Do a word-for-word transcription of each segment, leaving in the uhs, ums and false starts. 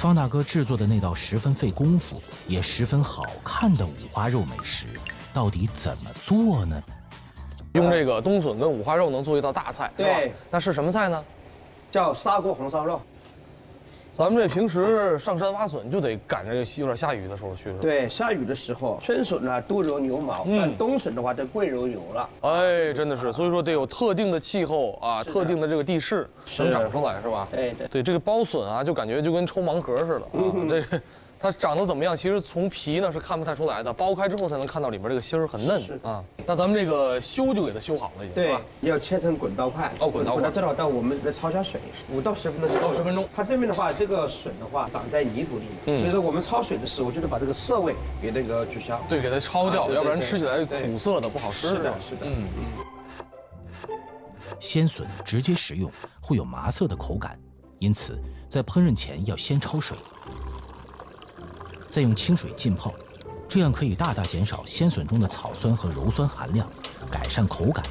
方大哥制作的那道十分费功夫也十分好看的五花肉美食，到底怎么做呢？用这个冬笋跟五花肉能做一道大菜，对吧？那是什么菜呢？叫砂锅红烧肉。咱们这平时上山挖笋就得赶着有点下雨的时候去，是吧？对，下雨的时候，春笋呢多揉牛毛，嗯、但冬笋的话，这贵揉油了。哎，真的是，所以说得有特定的气候啊，特定的这个地势能长出来，是吧？对对对，这个包笋啊，就感觉就跟抽盲盒似的啊，嗯、这个。它长得怎么样？其实从皮呢是看不太出来的，剥开之后才能看到里面这个芯儿很嫩啊。那咱们这个修就给它修好了，已经。对，要切成滚刀块。哦，滚刀块。最好到我们来焯下水，五到十分钟。五到十分钟。它这边的话，这个笋的话长在泥土里，嗯、所以说我们焯水的时候就得把这个涩味给那个取消。对，给它焯掉，啊、对对对要不然吃起来苦涩的不好吃。是的，是的。嗯嗯。鲜笋直接食用会有麻涩的口感，因此在烹饪前要先焯水。 再用清水浸泡，这样可以大大减少鲜笋中的草酸和鞣酸含量，改善口感。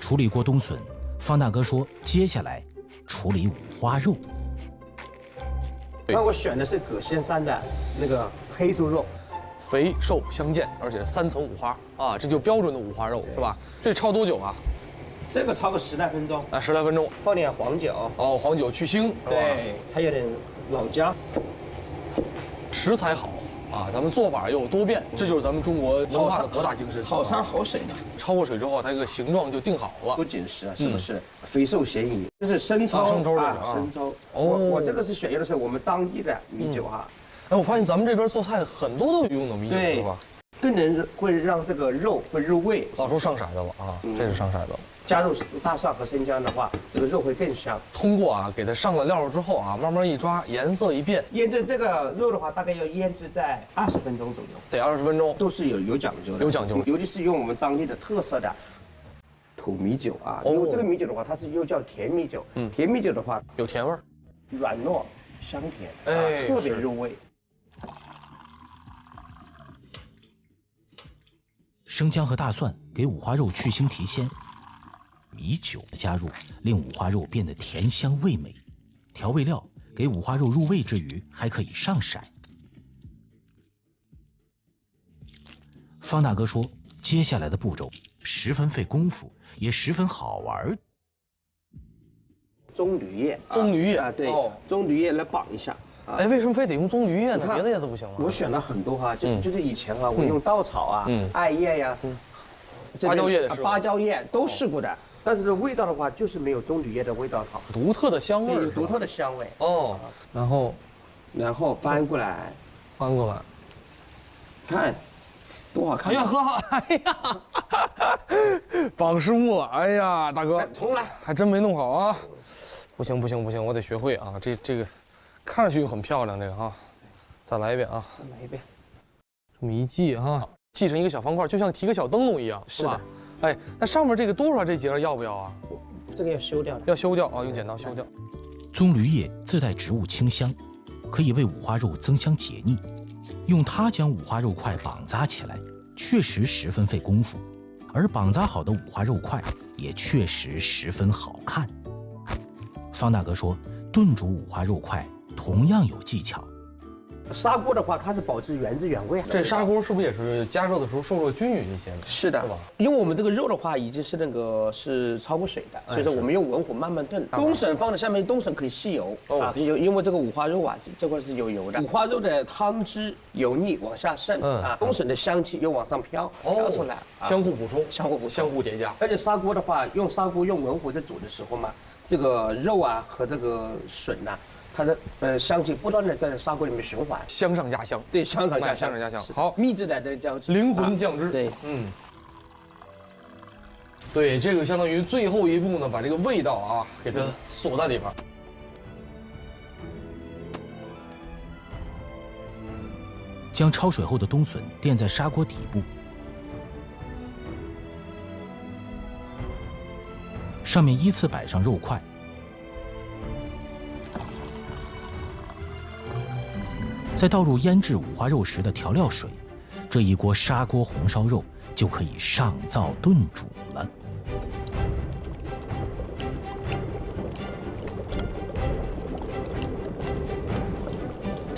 处理过冬笋，方大哥说，接下来处理五花肉。那我选的是葛仙山的那个黑猪肉，肥瘦相间，而且三层五花啊，这就标准的五花肉是吧？这焯多久啊？ 这个超过十来分钟，啊，十来分钟，放点黄酒，哦，黄酒去腥，对，还有点老姜，食材好啊，咱们做法又多变，这就是咱们中国文化的博大精深，好山好水的。焯过水之后，它这个形状就定好了，不紧实啊，是不是？肥瘦咸宜，就是生抽，生抽啊，生抽。哦，我这个是选用的是我们当地的米酒哈。哎，我发现咱们这边做菜很多都用的米酒，是吧？ 更能会让这个肉会入味。老叔上色子了啊，嗯、这是上色子了。加入大蒜和生姜的话，这个肉会更香。通过啊，给它上了料之后啊，慢慢一抓，颜色一变。腌制这个肉的话，大概要腌制在二十分钟左右。得二十分钟，都是有有讲究的。有讲究，尤其是用我们当地的特色的土米酒啊。哦、因为这个米酒的话，它是又叫甜米酒。嗯。甜米酒的话，有甜味儿，软糯香甜，哎、啊，特别入味。 生姜和大蒜给五花肉去腥提鲜，米酒的加入令五花肉变得甜香味美，调味料给五花肉入味之余，还可以上色。方大哥说，接下来的步骤十分费功夫，也十分好玩。棕榈叶，棕榈叶啊，对，哦、棕榈叶来绑一下。 哎，为什么非得用棕榈叶呢？别的叶子不行吗？我选了很多哈、啊，就、嗯、就是以前啊，我用稻草啊、嗯、艾叶呀、啊、嗯、芭蕉叶、芭蕉叶都试过的，哦、但是这味道的话，就是没有棕榈叶的味道好，独特的香味，有独特的香味。哦，然后，然后翻过来，翻过来，看。 多好看！哎呀呵，哎呀，绑失误了！哎呀，大哥，重来，还真没弄好啊！不行不行不行，我得学会啊！这这个看上去很漂亮，这个哈，再来一遍啊！再来一遍，这么一系哈，系成一个小方块，就像提个小灯笼一样，是吧？哎，那上面这个多少这节要不要啊？这个要修掉的，要修掉啊！用剪刀修掉。棕榈叶自带植物清香，可以为五花肉增香解腻。 用它将五花肉块绑扎起来，确实十分费功夫，而绑扎好的五花肉块也确实十分好看。方大哥说，炖煮五花肉块同样有技巧。砂锅的话，它是保持原汁原味。这砂锅是不是也是加热的时候受热均匀一些呢？是的，是吧？因为我们这个肉的话，已经是那个是焯过水的，所以说我们用文火慢慢炖。冬笋放在下面，冬笋可以吸油、哦、啊，有因为这个五花肉啊，这块是有油的。五花肉的汤汁油腻往下渗、嗯、啊，冬笋的香气又往上飘，哦、飘出来，相互补充，相互补充，相互叠加。而且砂锅的话，用砂锅用文火在煮的时候嘛，这个肉啊和这个笋呐、啊。 它的呃香气不断的在砂锅里面循环，香上加香，对，香上加香，香上加香。好，秘制的这个酱汁，灵魂酱汁，对，嗯，对，这个相当于最后一步呢，把这个味道啊给它锁在里边。将焯水后的冬笋垫在砂锅底部，上面依次摆上肉块。 再倒入腌制五花肉时的调料水，这一锅砂锅红烧肉就可以上灶炖煮了。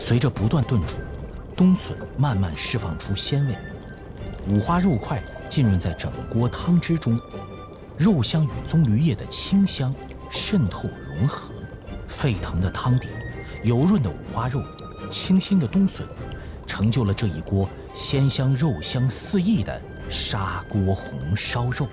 随着不断炖煮，冬笋慢慢释放出鲜味，五花肉块浸润在整锅汤汁中，肉香与棕榈叶的清香渗透融合，沸腾的汤底，油润的五花肉，清新的冬笋，成就了这一锅鲜香肉香四溢的砂锅红烧肉。